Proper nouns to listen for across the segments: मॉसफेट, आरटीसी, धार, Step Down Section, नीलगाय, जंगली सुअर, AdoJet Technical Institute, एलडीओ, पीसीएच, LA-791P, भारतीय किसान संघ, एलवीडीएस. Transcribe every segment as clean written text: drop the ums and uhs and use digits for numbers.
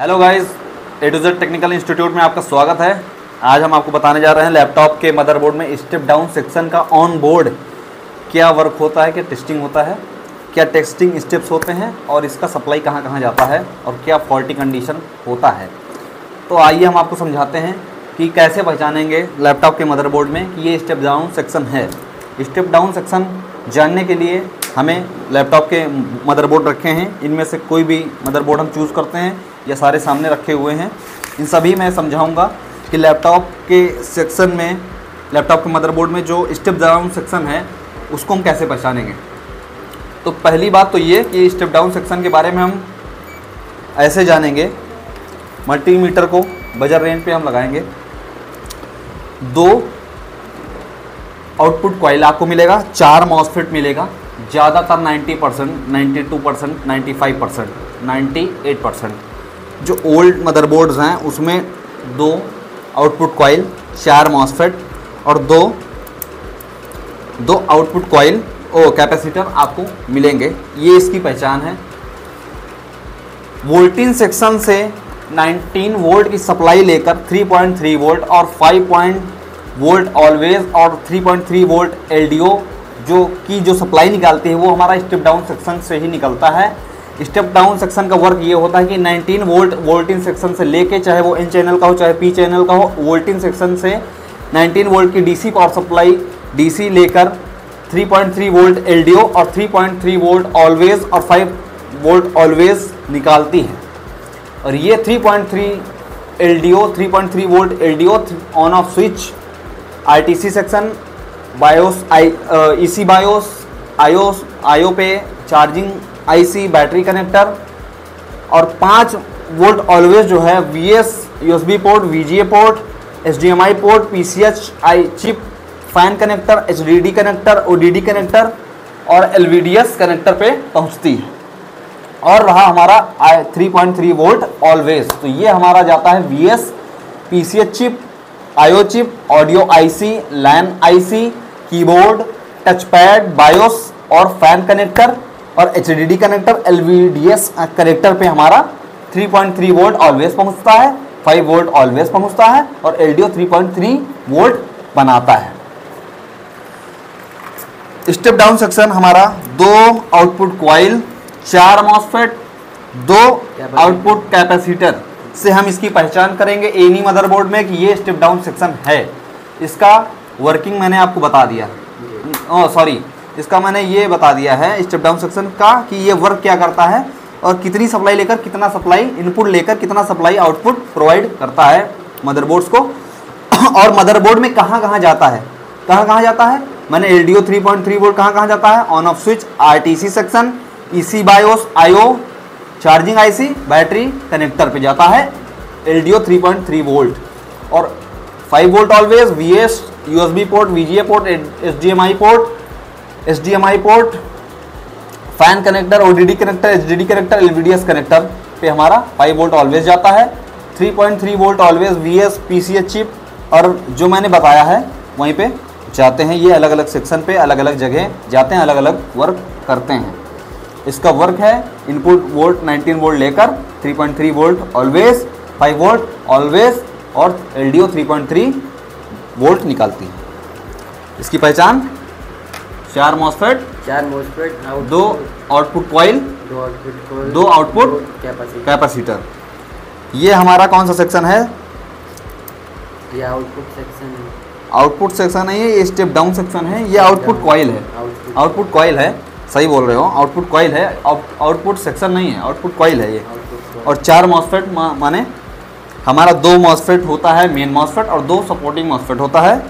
Hello guys, Adojet technical institute में आपका स्वागत है। आज हम आपको बताने जा रहे हैं लैपटॉप के मदरबोर्ड में स्टेप डाउन सेक्शन का ऑन बोर्ड क्या वर्क होता है, क्या टेस्टिंग होता है, क्या टेस्टिंग स्टेप्स होते हैं और इसका सप्लाई कहां कहां जाता है और क्या फॉल्टी कंडीशन होता है। तो आइए हम आपको समझाते हैं कि कैसे पहचानेंगे लैपटॉप के मदरबोर्ड में कि ये स्टेप डाउन सेक्शन है। स्टेप डाउन सेक्शन जानने के लिए हमें लैपटॉप के मदरबोर्ड रखे हैं, इनमें से कोई भी मदरबोर्ड हम चूज़ करते हैं या सारे सामने रखे हुए हैं। इन सभी में समझाऊंगा कि लैपटॉप के सेक्शन में, लैपटॉप के मदरबोर्ड में जो स्टेप डाउन सेक्शन है उसको हम कैसे पहचानेंगे। तो पहली बात तो ये कि स्टेप डाउन सेक्शन के बारे में हम ऐसे जानेंगे, मल्टीमीटर को बजर रेंज पे हम लगाएंगे, दो आउटपुट कॉइल आपको मिलेगा, चार मॉसफेट मिलेगा, ज़्यादातर 90%, 92%, 95%, 98% जो ओल्ड मदरबोर्ड्स हैं उसमें दो आउटपुट कॉइल, चार मॉसफेट और दो आउटपुट कॉइल और कैपेसिटर आपको मिलेंगे। ये इसकी पहचान है। वोल्टेज सेक्शन से 19 वोल्ट की सप्लाई लेकर 3.3 वोल्ट और 5 वोल्ट ऑलवेज और 3.3 वोल्ट एलडीओ जो सप्लाई निकालती है वो हमारा स्टेप डाउन सेक्शन से ही निकलता है। स्टेप डाउन सेक्शन का वर्क ये होता है कि 19 वोल्ट वोल्टेज सेक्शन से लेके, चाहे वो एन चैनल का हो चाहे पी चैनल का हो, वोल्टेज सेक्शन से 19 वोल्ट की डीसी पावर सप्लाई डीसी लेकर 3.3 वोल्ट एलडीओ और 3.3 वोल्ट ऑलवेज और 5 वोल्ट ऑलवेज निकालती है। और ये 3.3 एलडीओ, 3.3 volt एलडीओ on off switch आरटीसी section, BIOS, EC BIOS, IO पे चार्जिंग आईसी, बैटरी कनेक्टर और 5 वोल्ट ऑलवेज जो है VS, USB port, VGA port, HDMI port, पीसीएचआई chip, fan connector, HDD connector, ODD connector और एलवीडीएस connector पे पहुंचती है। और रहा हमारा 3.3 वोल्ट ऑलवेज, तो ये हमारा जाता है VS, पीसीएच chip, IO chip, audio IC, LAN IC, keyboard, touchpad, BIOS और फैन कनेक्टर और एचडीडी कनेक्टर, एलवीडीएस कनेक्टर पे हमारा 3.3 वोल्ट ऑलवेज पहुंचता है, 5 वोल्ट ऑलवेज पहुंचता है और एलडीओ 3.3 वोल्ट बनाता है। स्टेप डाउन सेक्शन हमारा दो आउटपुट कॉइल, चार मॉसफेट, दो आउटपुट कैपेसिटर से हम इसकी पहचान करेंगे एनी मदरबोर्ड में कि ये स्टेप डाउन सेक्शन है। इसका वर्किंग मैंने आपको बता दिया, इसका मैंने ये बता दिया है स्टेप डाउन सेक्शन का कि ये वर्क क्या करता है और कितनी सप्लाई लेकर, कितना सप्लाई इनपुट लेकर, कितना सप्लाई आउटपुट प्रोवाइड करता है मदरबोर्ड्स को और मदरबोर्ड में कहाँ कहाँ जाता है। कहाँ कहाँ जाता है, मैंने एलडीओ 3.3 वोल्ट कहाँ कहाँ जाता है, on off switch आरटीसी section, EC BIOS, IO, charging IC, battery connector पे जाता है एलडीओ 3.3 वोल्ट और 5 volt always, VS, USB port, VGA port, HDMI port, fan connector, ODD connector, HDD connector, एलवीडीएस connector पे हमारा 5 volt always जाता है। 3.3 volt always, VS, पीसीएच chip और जो मैंने बताया है वहीं पे जाते हैं। ये अलग अलग सेक्शन पे अलग अलग जगह जाते हैं, अलग अलग वर्क करते हैं। इसका वर्क है इनपुट वोल्ट 19 वोल्ट लेकर 3.3 वोल्ट ऑलवेज, 5 वोल्ट ऑलवेज और एलडीओ 3.3 वोल्ट निकालती है। इसकी पहचान चार मॉसफेट, दो आउटपुट कॉइल, दो आउटपुट कैपेसिटर। ये हमारा कौन सा सेक्शन है? ये आउटपुट सेक्शन है, ये स्टेप डाउन सेक्शन है, ये आउटपुट कॉइल है, सही बोल रहे हो, आउटपुट कॉइल है, आउटपुट सेक्शन नहीं है, आउटपुट कॉइल है ये। और चार मॉसफेट माने हमारा दो मॉसफेट होता है, मेन मॉसफेट और दो सपोर्टिंग मॉसफेट होता है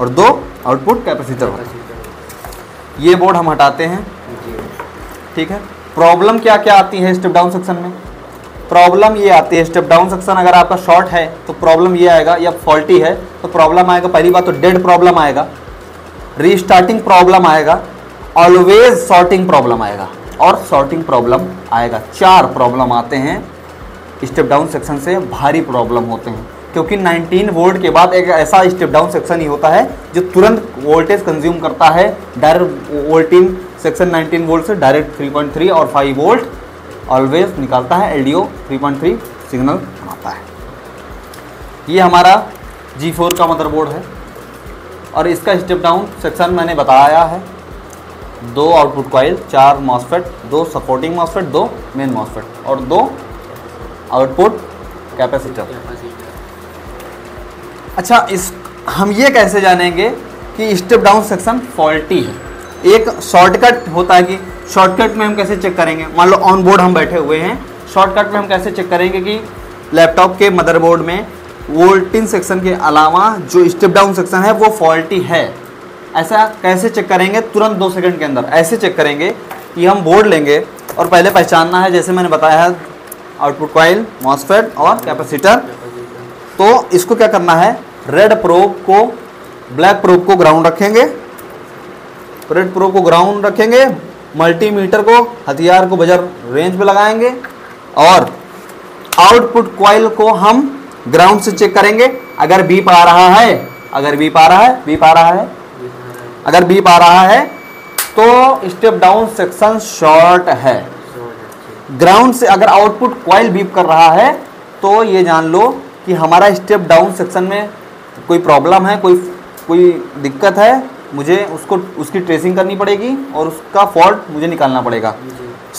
और दो आउटपुट कैपेसिटर होता है। ये बोर्ड हम हटाते हैं, ठीक है। प्रॉब्लम क्या क्या आती है स्टेप डाउन सेक्शन में? प्रॉब्लम ये आती है, स्टेप डाउन सेक्शन अगर आपका शॉर्ट है तो प्रॉब्लम ये आएगा, या फॉल्टी है तो प्रॉब्लम आएगा। पहली बात तो डेड प्रॉब्लम आएगा, रीस्टार्टिंग प्रॉब्लम आएगा, ऑलवेज शॉर्टिंग प्रॉब्लम आएगा और शॉर्टिंग प्रॉब्लम आएगा। 4 प्रॉब्लम आते हैं स्टेप डाउन सेक्शन से, भारी प्रॉब्लम होते हैं क्योंकि 19 वोल्ट के बाद एक ऐसा स्टेप डाउन सेक्शन ही होता है जो तुरंत वोल्टेज कंज्यूम करता है। डायरेक्ट वोल्टेज सेक्शन 19 वोल्ट से डायरेक्ट 3.3 और 5 वोल्ट ऑलवेज निकालता है, एलडीओ 3.3 सिग्नल आता है। ये हमारा G4 का मदरबोर्ड है और इसका स्टेप डाउन सेक्शन मैंने बताया है, 2 output coil, 4 मॉसफेट, 2 supporting मॉसफेट, 2 main मॉसफेट और 2 आउटपुट कैपेसिटर। अच्छा, इस हम ये कैसे जानेंगे कि स्टेप डाउन सेक्शन फॉल्टी है? एक शॉर्टकट होता है कि शॉर्टकट में हम कैसे चेक करेंगे, मान लो ऑन बोर्ड हम बैठे हुए हैं, शॉर्टकट में हम कैसे चेक करेंगे कि लैपटॉप के मदरबोर्ड में वोल्टिंग सेक्शन के अलावा जो स्टेप डाउन सेक्शन है वो फॉल्टी है? ऐसा कैसे चेक करेंगे? तुरंत 2 सेकंड के अंदर ऐसे चेक करेंगे कि हम बोर्ड लेंगे और पहले पहचानना है, जैसे मैंने बताया है, आउटपुट कॉइल, मॉसफेट और कैपेसिटर। तो इसको क्या करना है, रेड प्रोब को, ब्लैक प्रोब को ग्राउंड रखेंगे, रेड प्रोब को ग्राउंड रखेंगे, मल्टीमीटर को, हथियार को बजर रेंज में लगाएंगे और आउटपुट कॉइल को हम ग्राउंड से चेक करेंगे। अगर बीप आ रहा है, अगर बीप आ रहा है, बीप आ रहा है, अगर बीप आ रहा है तो स्टेप डाउन सेक्शन शॉर्ट है। ग्राउंड से अगर आउटपुट कॉइल बीप कर रहा है तो ये जान लो कि हमारा स्टेप डाउन सेक्शन में कोई प्रॉब्लम है, कोई दिक्कत है, मुझे उसकी ट्रेसिंग करनी पड़ेगी और उसका फॉल्ट मुझे निकालना पड़ेगा।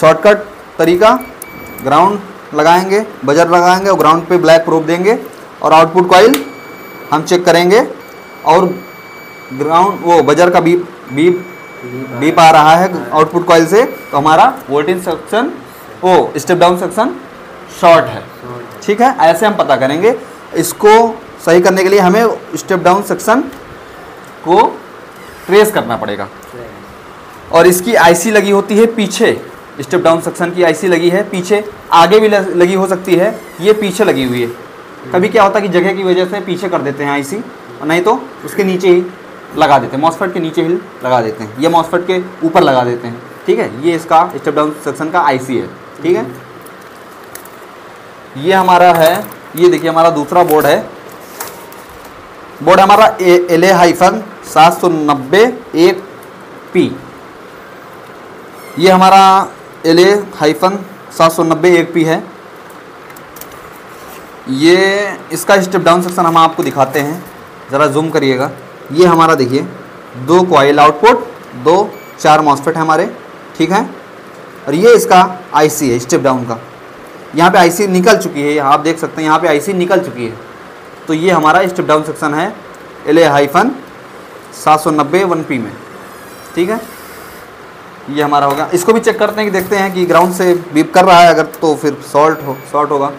शॉर्टकट तरीका, ग्राउंड लगाएंगे, बजर लगाएंगे और ग्राउंड पे ब्लैक प्रोब देंगे और आउटपुट कॉइल हम चेक करेंगे और ग्राउंड वो बजर का बीप बीप बीप आ रहा है आउटपुट कॉइल से तो हमारा वोल्टेज सेक्शन, वो स्टेप डाउन सेक्शन शॉर्ट है। ठीक है, ऐसे हम पता करेंगे। इसको सही करने के लिए हमें स्टेप डाउन सेक्शन को ट्रेस करना पड़ेगा और इसकी आईसी लगी होती है पीछे, स्टेप डाउन सेक्शन की आईसी लगी है पीछे, आगे भी लगी हो सकती है, ये पीछे लगी हुई है। कभी क्या होता है कि जगह की वजह से पीछे कर देते हैं आईसी, और नहीं तो उसके नीचे ही लगा देते हैं, मॉसफेट के नीचे ही लगा देते हैं, ये मॉसफेट के ऊपर लगा देते हैं। ठीक है, ये इसका स्टेप डाउन सेक्शन का आईसी है। ठीक है, ये हमारा है, ये देखिए हमारा दूसरा बोर्ड है, बोर्ड हमारा LA-791P। ये हमारा LA-791P है। ये इसका स्टेप डाउन सेक्शन हम आपको दिखाते हैं, ज़रा जूम करिएगा। ये हमारा देखिए 2 कॉइल आउटपुट, 2 4 मॉसफेट हमारे, ठीक है, और ये इसका आईसी है स्टेप डाउन का। यहाँ पे आईसी निकल चुकी है, आप देख सकते हैं यहाँ पे आईसी निकल चुकी है। तो ये हमारा स्टेप डाउन सेक्शन है LA-791P में। ठीक है, ये हमारा होगा। इसको भी चेक करते हैं कि देखते हैं कि ग्राउंड से बीप कर रहा है अगर, तो फिर शॉर्ट होगा।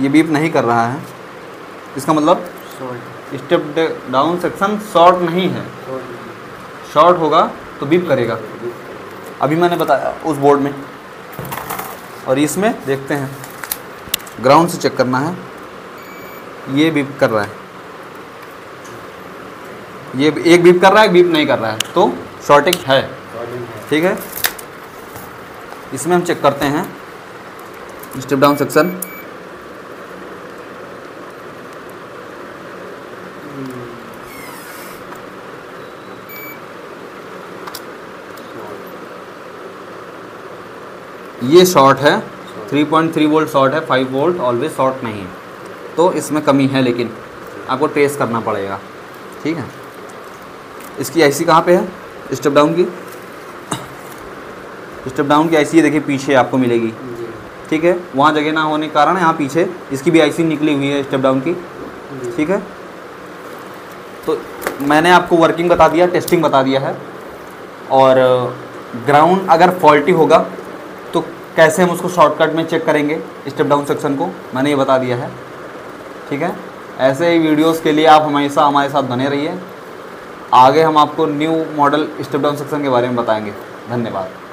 ये बीप नहीं कर रहा है, इसका मतलब स्टेप डाउन सेक्शन शॉर्ट नहीं है। शॉर्ट होगा तो बीप करेगा, अभी मैंने बताया उस बोर्ड में। और इसमें देखते हैं, ग्राउंड से चेक करना है, ये बीप कर रहा है, ये एक बीप कर रहा है, एक बीप नहीं कर रहा है, तो शॉर्टिंग है। ठीक है, इसमें हम चेक करते हैं स्टेप डाउन सेक्शन। ये शॉर्ट है, 3.3 वोल्ट शॉर्ट है, 5 वोल्ट ऑलवेज शॉर्ट नहीं है, तो इसमें कमी है, लेकिन आपको ट्रेस करना पड़ेगा। ठीक है, इसकी आईसी कहाँ पे है स्टेप डाउन की? स्टेप डाउन की आईसी देखिए पीछे आपको मिलेगी। ठीक है, वहाँ जगह ना होने के कारण यहाँ पीछे इसकी भी आईसी निकली हुई है स्टेप डाउन की। ठीक है, तो मैंने आपको वर्किंग बता दिया, टेस्टिंग बता दिया है, और ग्राउंड अगर फॉल्टी होगा तो कैसे हम उसको शॉर्टकट में चेक करेंगे स्टेप डाउन सेक्शन को, मैंने ये बता दिया है। ठीक है, ऐसे ही वीडियोस के लिए आप हमेशा हमारे साथ बने रहिए। आगे हम आपको new model step down section के बारे में बताएंगे। धन्यवाद।